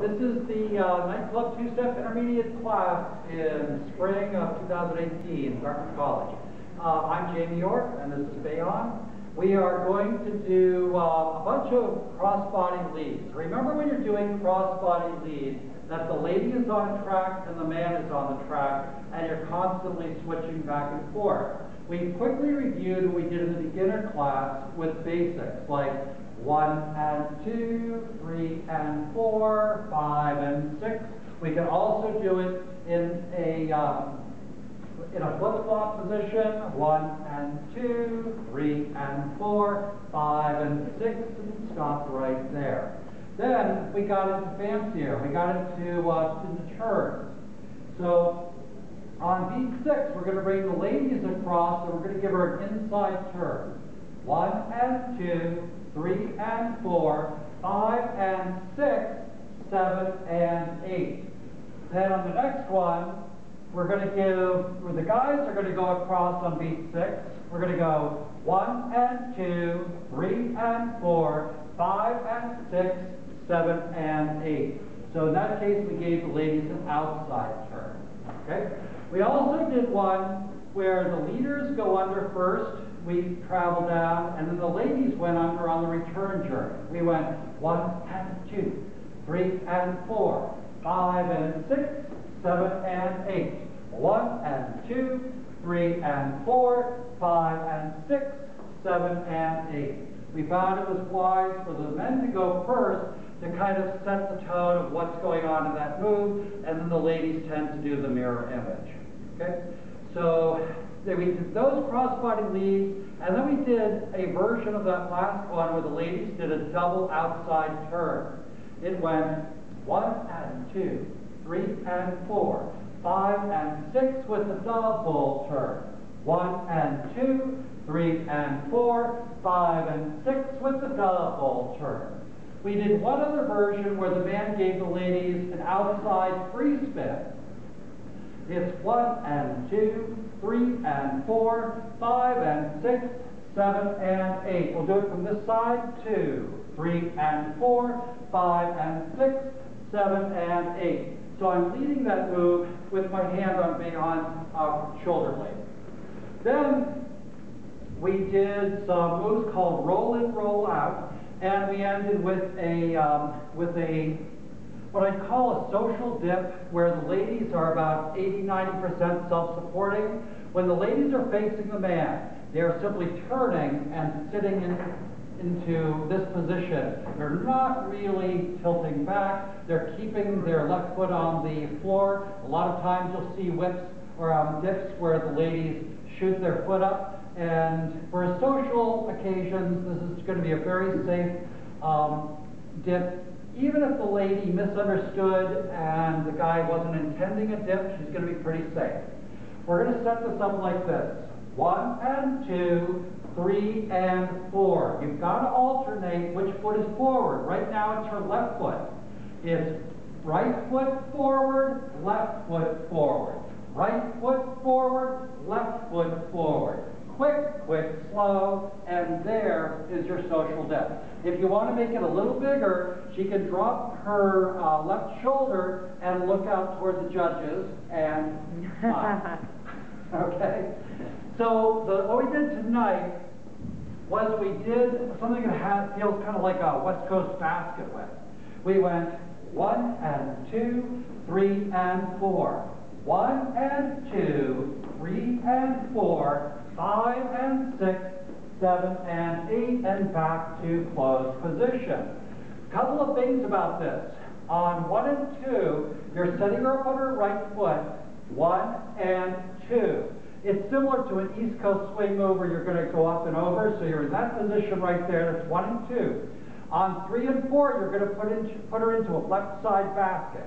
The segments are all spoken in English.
this is the Nightclub 2-Step Intermediate class in spring of 2018 at Dartmouth College. I'm Jamie York, and this is Bayon. We are going to do a bunch of crossbody leads. Remember, when you're doing crossbody leads, that the lady is on track and the man is on the track, and you're constantly switching back and forth. We quickly reviewed what we did in the beginner class with basics, like 1 and 2, 3 and 4, 5 and 6. We can also do it in a flip-flop position, 1 and 2, 3 and 4, 5 and 6, and stop right there. Then we got into fancier. We got into the turns. So on beat 6, we're going to bring the ladies across, and we're going to give her an inside turn. 1 and 2, 3 and 4, 5 and 6, 7 and 8. Then on the next one, we're going to give, where the guys are going to go across on beat 6, we're going to go 1 and 2, 3 and 4, 5 and 6, 7 and 8. So in that case, we gave the ladies an outside turn. Okay? We also did one where the leaders go under first, we travel down, and then the ladies went under on the return journey. We went 1 and 2, 3 and 4, 5 and 6, 7 and 8. 1 and 2, 3 and 4, 5 and 6, 7 and 8. We found it was wise for the men to go first to kind of set the tone of what's going on in that move, and then the ladies tend to do the mirror image. Okay? So we did those crossbody leads, and then we did a version of that last one where the ladies did a double outside turn. It went 1 and 2, 3 and 4, 5 and 6 with a double turn. 1 and 2, 3 and 4, 5 and 6 with a double turn. We did one other version where the man gave the ladies an outside free spin. It's 1 and 2, 3 and 4, 5 and 6, 7 and 8. We'll do it from this side, 2, 3 and 4, 5 and 6, 7 and 8. So I'm leading that move with my hand on Bayon's shoulder blade. Then we did some moves called roll in, roll out, and we ended with a what I call a social dip, where the ladies are about 80–90% self-supporting. When the ladies are facing the man, they are simply turning and sitting into this position. They're not really tilting back. They're keeping their left foot on the floor. A lot of times you'll see whips or dips where the ladies shoot their foot up. And for social occasions, this is going to be a very safe dip. Even if the lady misunderstood and the guy wasn't intending a dip, she's going to be pretty safe. We're going to set this up like this. 1 and 2, 3 and 4. You've got to alternate which foot is forward. Right now it's her left foot. It's right foot forward, left foot forward. Right foot forward, left foot forward. Quick, quick, slow, and there is your social dip. If you want to make it a little bigger, she can drop her left shoulder and look out toward the judges and smile. Okay? So what we did tonight was we did something that feels kind of like a West Coast basket whip. We went 1 and 2, 3 and 4. 1 and 2, 3 and 4, 5 and 6, 7 and 8, and back to closed position. A couple of things about this. On 1 and 2, you're setting her up on her right foot, 1 and 2. It's similar to an East Coast swing move where you're going to go up and over, so you're in that position right there, that's 1 and 2. On 3 and 4, you're going to put her into a left side basket.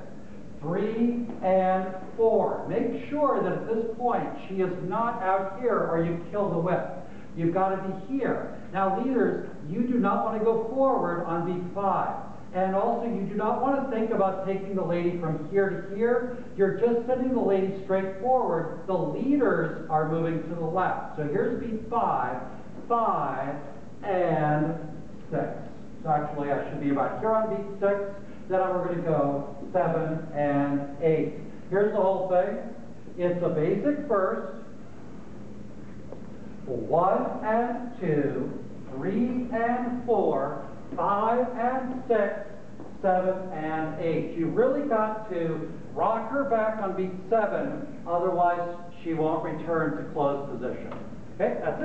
3 and 4. Make sure that at this point she is not out here or you kill the whip. You've got to be here. Now leaders, you do not want to go forward on beat 5. And also you do not want to think about taking the lady from here to here. You're just sending the lady straight forward. The leaders are moving to the left. So here's beat 5, 5, and 6. So actually I should be about here on beat 6. Then we're going to go 7 and 8. Here's the whole thing. It's the basic first, 1 and 2, 3 and 4, 5 and 6, 7 and 8. You really got to rock her back on beat 7, otherwise she won't return to closed position. Okay, that's it.